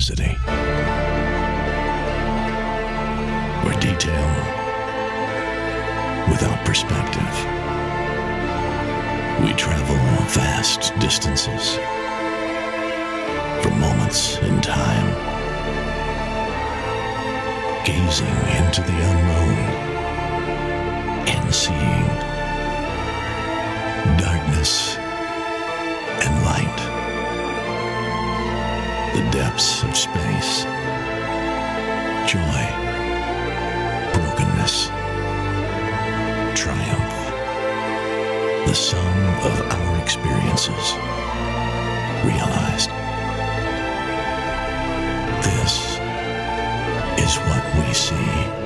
simplicity, where detail without perspective. We travel vast distances for moments in time, gazing into the unknown and seeing darkness and light, the depths of space, joy, brokenness, triumph, the sum of our experiences realized. This is what we see.